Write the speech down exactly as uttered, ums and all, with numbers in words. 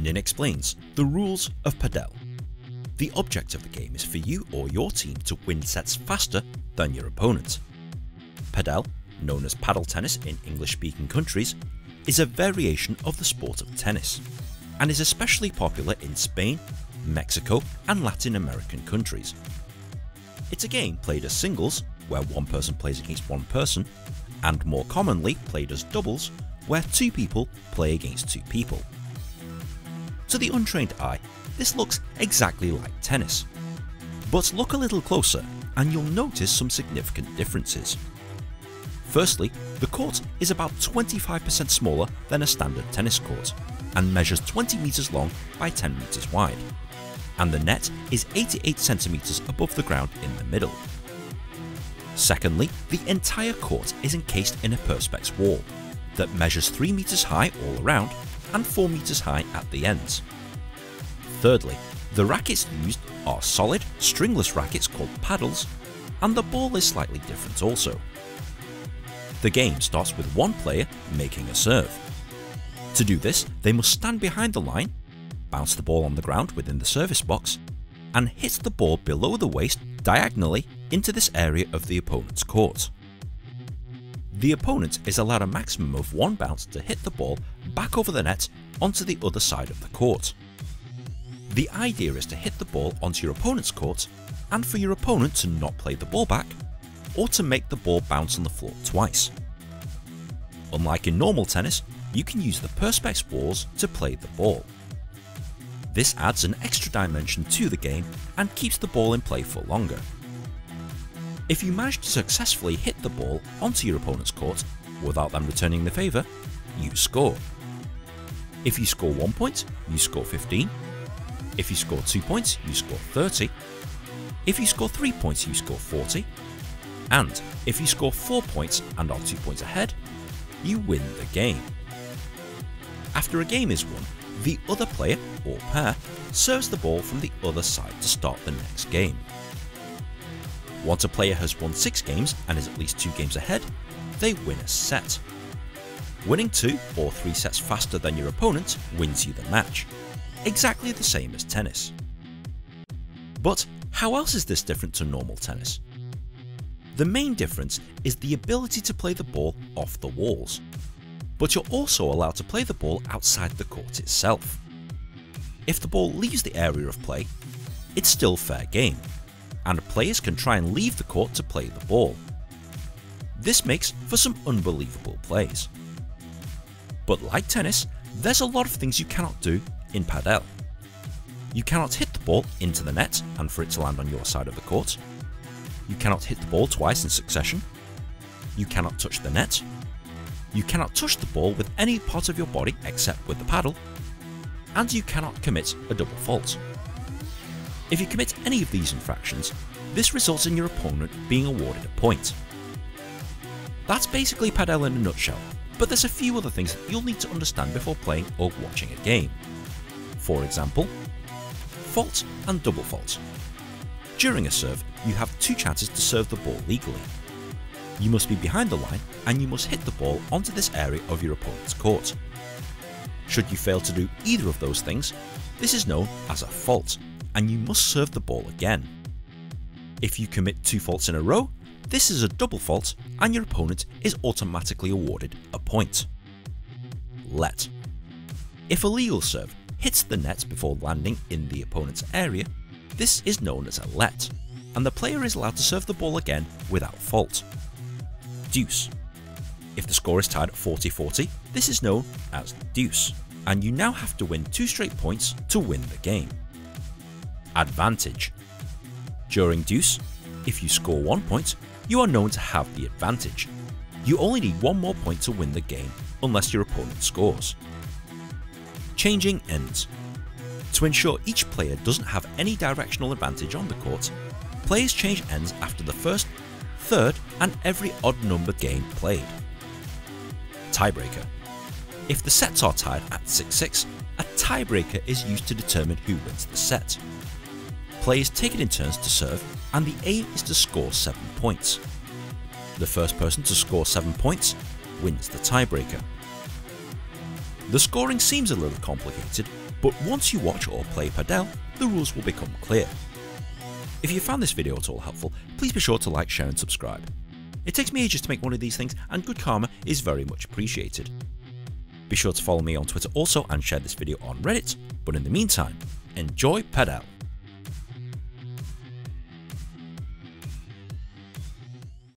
Nin explains the rules of Padel. The object of the game is for you or your team to win sets faster than your opponent. Padel, known as paddle tennis in English-speaking countries, is a variation of the sport of tennis and is especially popular in Spain, Mexico and Latin American countries. It's a game played as singles, where one person plays against one person, and more commonly played as doubles, where two people play against two people. To the untrained eye, this looks exactly like tennis. But look a little closer and you'll notice some significant differences. Firstly, the court is about twenty-five percent smaller than a standard tennis court and measures twenty meters long by ten meters wide, and the net is eighty-eight centimeters above the ground in the middle. Secondly, the entire court is encased in a Perspex wall that measures three meters high all around and four meters high at the ends. Thirdly, the rackets used are solid, stringless rackets called paddles, and the ball is slightly different also. The game starts with one player making a serve. To do this, they must stand behind the line, bounce the ball on the ground within the service box, and hit the ball below the waist diagonally into this area of the opponent's court. The opponent is allowed a maximum of one bounce to hit the ball back over the net onto the other side of the court. The idea is to hit the ball onto your opponent's court and for your opponent to not play the ball back, or to make the ball bounce on the floor twice. Unlike in normal tennis, you can use the Perspex walls to play the ball. This adds an extra dimension to the game and keeps the ball in play for longer. If you manage to successfully hit the ball onto your opponent's court without them returning the favour, you score. If you score one point, you score fifteen. If you score two points, you score thirty. If you score three points, you score forty. And if you score four points and are two points ahead, you win the game. After a game is won, the other player or pair serves the ball from the other side to start the next game. Once a player has won six games and is at least two games ahead, they win a set. Winning two or three sets faster than your opponent wins you the match, exactly the same as tennis. But how else is this different to normal tennis? The main difference is the ability to play the ball off the walls, but you're also allowed to play the ball outside the court itself. If the ball leaves the area of play, it's still fair game, and players can try and leave the court to play the ball. This makes for some unbelievable plays. But like tennis, there's a lot of things you cannot do in Padel. You cannot hit the ball into the net and for it to land on your side of the court. You cannot hit the ball twice in succession. You cannot touch the net. You cannot touch the ball with any part of your body except with the paddle. And you cannot commit a double fault. If you commit any of these infractions, this results in your opponent being awarded a point. That's basically Padel in a nutshell, but there's a few other things that you'll need to understand before playing or watching a game. For example, fault and double fault. During a serve, you have two chances to serve the ball legally. You must be behind the line and you must hit the ball onto this area of your opponent's court. Should you fail to do either of those things, this is known as a fault and you must serve the ball again. If you commit two faults in a row, this is a double fault and your opponent is automatically awarded a point. Let. If a legal serve hits the net before landing in the opponent's area, this is known as a let, and the player is allowed to serve the ball again without fault. Deuce. If the score is tied at forty forty, this is known as deuce, and you now have to win two straight points to win the game. Advantage. During deuce, if you score one point, you are known to have the advantage. You only need one more point to win the game unless your opponent scores. Changing ends. To ensure each player doesn't have any directional advantage on the court, players change ends after the first, third and every odd-numbered game played. Tiebreaker. If the sets are tied at six six, a tiebreaker is used to determine who wins the set. Players take it in turns to serve and the aim is to score seven points. The first person to score seven points wins the tiebreaker. The scoring seems a little complicated, but once you watch or play Padel, the rules will become clear. If you found this video at all helpful, please be sure to like, share and subscribe. It takes me ages to make one of these things, and good karma is very much appreciated. Be sure to follow me on Twitter also and share this video on Reddit, but in the meantime, enjoy Padel!